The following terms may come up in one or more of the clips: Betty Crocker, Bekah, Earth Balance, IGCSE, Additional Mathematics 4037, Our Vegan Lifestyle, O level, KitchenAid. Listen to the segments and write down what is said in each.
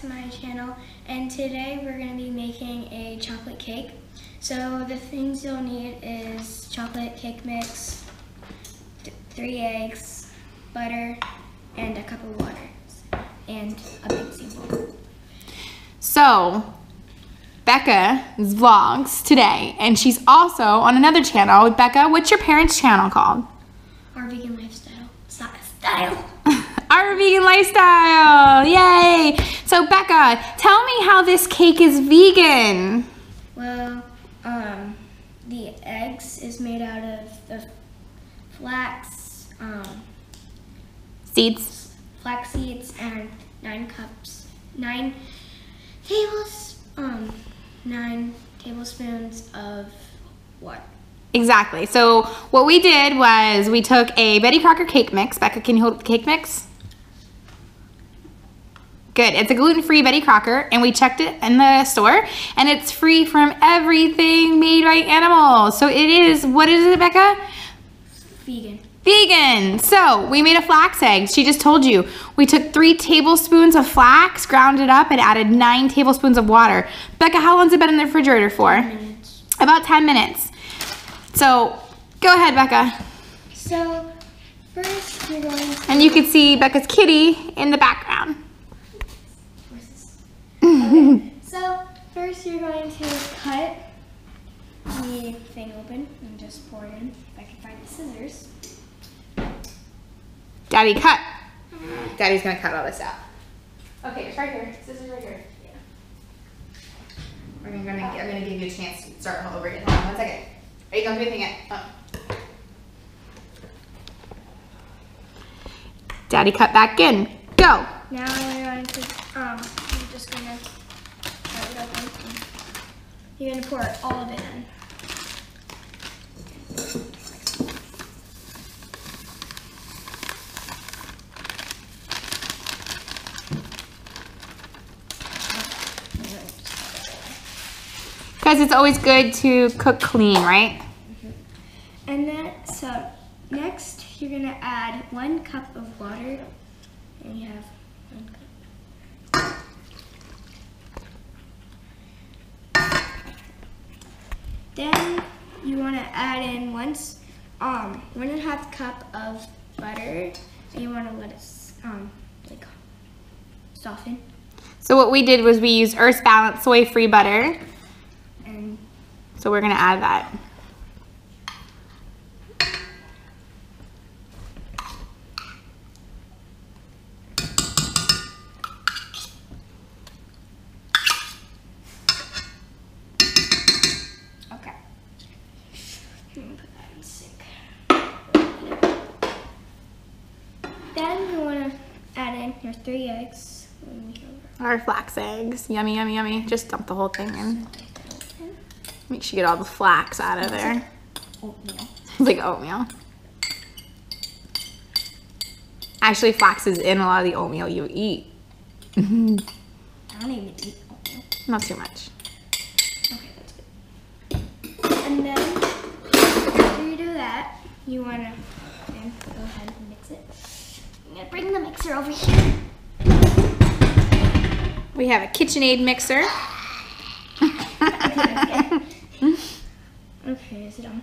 to my channel, and today we're going to be making a chocolate cake. So the things you'll need is chocolate cake mix, 3 eggs, butter, and a cup of water, and a baking bowl. So Becca's vlogs today, and she's also on another channel. With Becca, what's your parents' channel called? Our Vegan Lifestyle. Our Vegan Lifestyle, yay! So Becca, tell me how this cake is vegan. Well, the eggs is made out of the flax seeds. Flax seeds and 9 tablespoons of water. Exactly. So what we did was we took a Betty Crocker cake mix. Becca, can you hold the cake mix? Good. It's a gluten-free Betty Crocker, and we checked it in the store, and it's free from everything made by animals. So it is, what is it, Becca? Vegan. Vegan. So we made a flax egg. She just told you. We took 3 tablespoons of flax, ground it up, and added 9 tablespoons of water. Becca, how long's it been in the refrigerator for? 10 minutes. About 10 minutes. So go ahead, Becca. So first we're going to... And you can see Becca's kitty in the background. Okay. So first you're going to cut the thing open and just pour it in. If I can find the scissors. Daddy, cut. Daddy's going to cut all this out. Okay, it's right here. Scissors right here. Yeah. I'm going to give you a chance to start all over again. Hold on 1 second. Are you going to do anything yet? Oh. Daddy, cut back in. Go. Now we're going to, you're just going to cut it open. You're going to pour all of it in. Because it's always good to cook clean, right? Mm-hmm. And then, so next you're going to add 1 cup of water, and you have 1 cup. Then you want to add in 1 1/2 cup of butter, and you want to let it like soften. So what we did was we used Earth Balance soy-free butter. So we're going to add that. Okay. I'm going to put that in the sink. Then you want to add in your 3 eggs. Our flax eggs. Yummy, yummy, yummy. Just dump the whole thing in. Make sure you get all the flax out of there. Oatmeal. It's like oatmeal. Actually, flax is in a lot of the oatmeal you eat. I don't even eat oatmeal. Not too much. Okay, that's good. And then, after you do that, you want to go ahead and mix it. I'm going to bring the mixer over here. We have a KitchenAid mixer. Okay, is it on?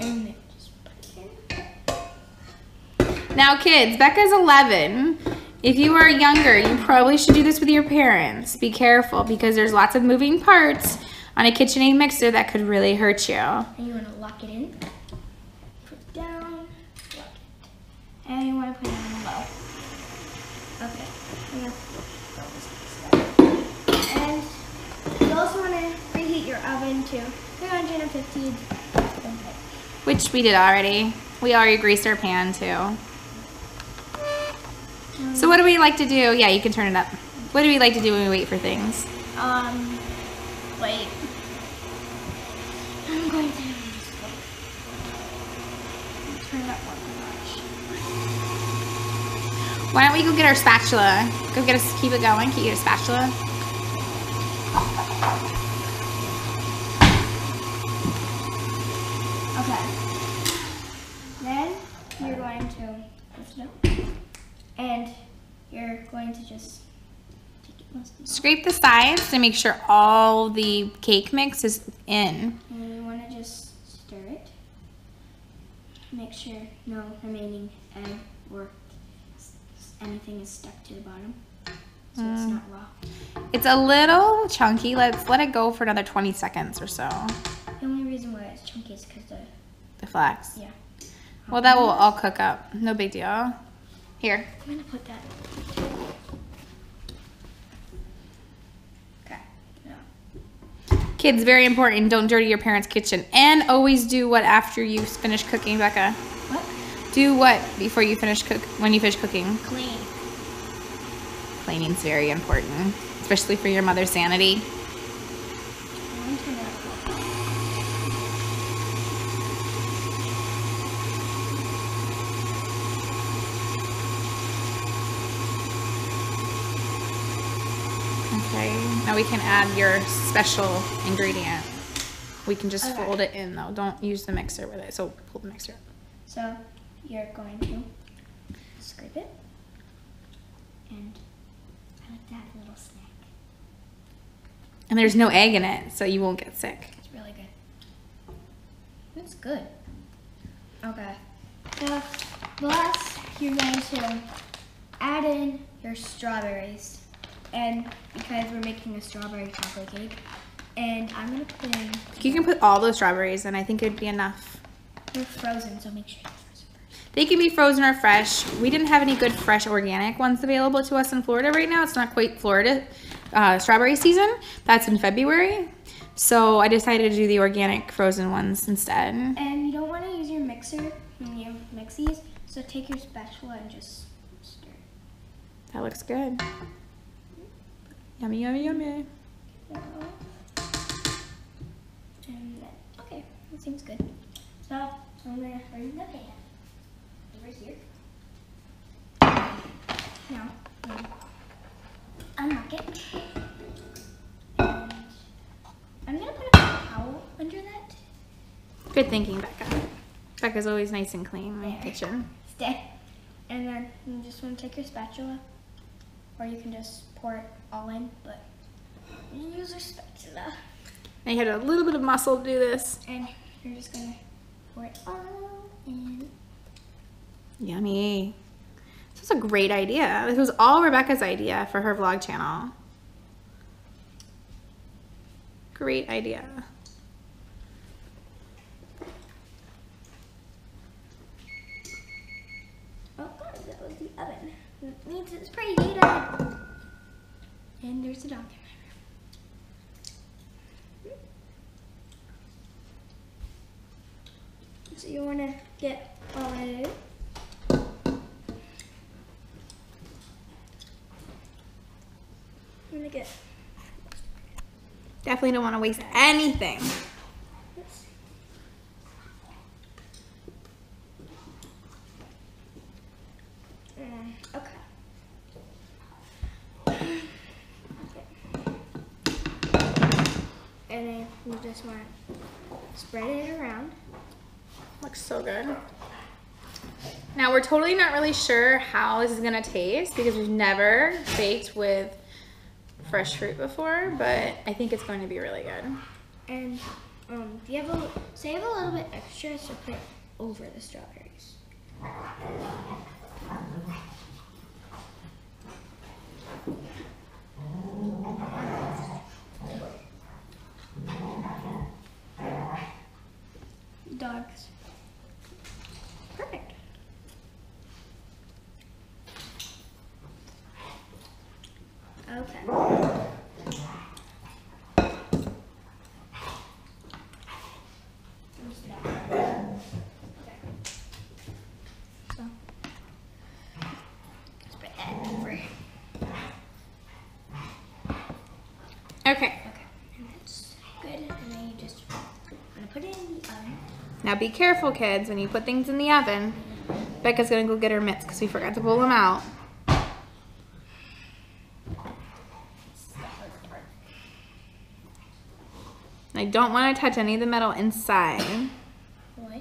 And then just put it in. Now kids, Becca's 11. If you are younger, you probably should do this with your parents. Be careful, because there's lots of moving parts on a KitchenAid mixer that could really hurt you. And you want to lock it in. Put it down. Lock it. And you want to put it on low. Okay. I'm going to throw this aside. And you also want to preheat your oven to 350. Which we did already. We already greased our pan too. So what do we like to do? Yeah, you can turn it up. What do we like to do when we wait for things? Wait. I'm going to turn it up one more. Why don't we go get our spatula? Go get us. Keep it going. Can you get a spatula? Okay. Then you're going to lift it up, and you're going to just take it Scrape the sides to make sure all the cake mix is in. And we want to just stir it. Make sure no remaining egg or anything is stuck to the bottom, so it's not raw. It's a little chunky. Let's let it go for another 20 seconds or so. The only reason why it's chunky is because the flax. Yeah. Well, that will all cook up. No big deal. Here. I'm going to put that in. Kids, very important. Don't dirty your parents' kitchen. And always do what after you finish cooking, Becca? What? Do what before you finish cook, when you finish cooking? Clean. Cleaning's very important, especially for your mother's sanity. Okay, now we can add your special ingredient. We can just fold it in though. Don't use the mixer with it, so pull the mixer up. So you're going to scrape it. And I like that little snack. And there's no egg in it, so you won't get sick. It's really good. It's good. Okay. So last, you're going to add in your strawberries. And because we're making a strawberry chocolate cake, and I'm gonna put in. You can put all those strawberries in. I think it'd be enough. They're frozen, so make sure they're frozen first. They can be frozen or fresh. We didn't have any good fresh organic ones available to us in Florida right now. It's not quite Florida strawberry season. That's in February. So I decided to do the organic frozen ones instead. And you don't want to use your mixer when you mix these. So take your spatula and just stir. That looks good. Yummy, yummy, yummy. And then, okay, that seems good. So, I'm going to bring the pan over here. Now, unlock it. And I'm going to put a towel under that. Good thinking, Becca. Becca's always nice and clean in my kitchen. Stay. And then, you just want to take your spatula. Or you can just pour it all in, but you use your spatula. Now you had a little bit of muscle to do this. And you're just gonna pour it all in. Yummy. This was a great idea. This was all Rebecca's idea for her vlog channel. Great idea. Oh God, that was the oven. It means it's pretty heated. And there's a dog in my room. So you want to get all of it. I'm going to get. Definitely don't want to waste anything. And then you just want to spread it around. Looks so good. Now we're totally not really sure how this is gonna taste because we've never baked with fresh fruit before, but I think it's going to be really good. And if you have a, save a little bit extra, so put over the strawberries. Dogs. Perfect. Okay. So, spread that over. Okay. Now be careful, kids, when you put things in the oven. Becca's gonna go get her mitts because we forgot to pull them out. I don't want to touch any of the metal inside. What?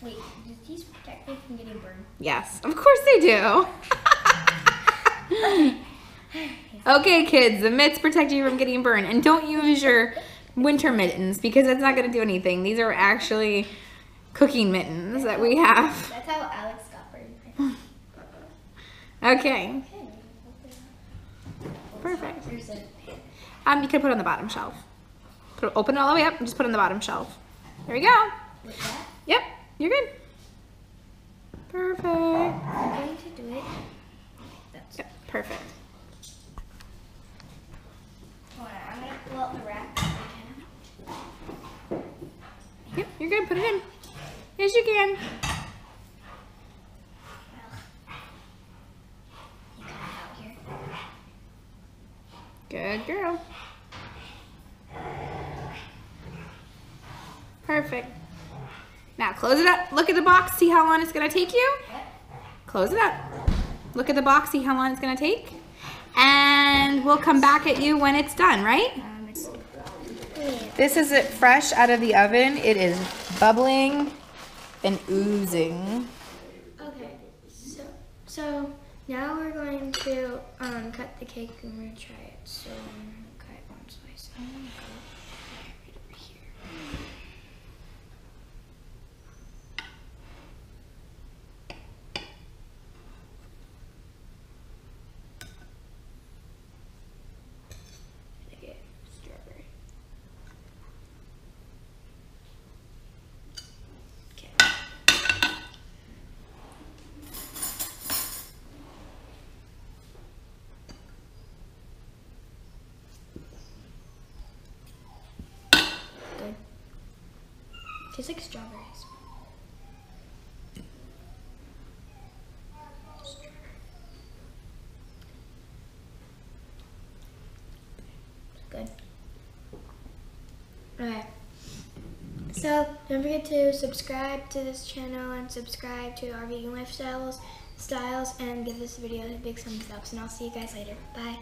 Wait, does these protect me from getting burned? Yes, of course they do. Okay, kids, the mitts protect you from getting burned. And don't use your winter mittens because that's not going to do anything. These are actually cooking mittens that we have. That's how Alex got burned. Okay. Perfect. You can put it on the bottom shelf. Put it, open it all the way up and just put it on the bottom shelf. There we go. With that? Yep, you're good. Perfect. I'm going to do it. That's yep, perfect. Hold on, I'm going to pull out the wrap. Yep, you're good. Put it in. Yes, you can. Good girl. Perfect. Now close it up. Look at the box. See how long it's going to take you. Close it up. Look at the box. See how long it's going to take. And we'll come back at you when it's done, right? This is it fresh out of the oven. It is bubbling and oozing. Okay. So now we're going to cut the cake and we're going to try it. So I'm going to cut it one slice. I'm going to go right over here. I'm going to get strawberry. Okay. Tastes like strawberries. Good. Alright. So, don't forget to subscribe to this channel and subscribe to Our Vegan Lifestyles and give this video a big thumbs up. And I'll see you guys later. Bye.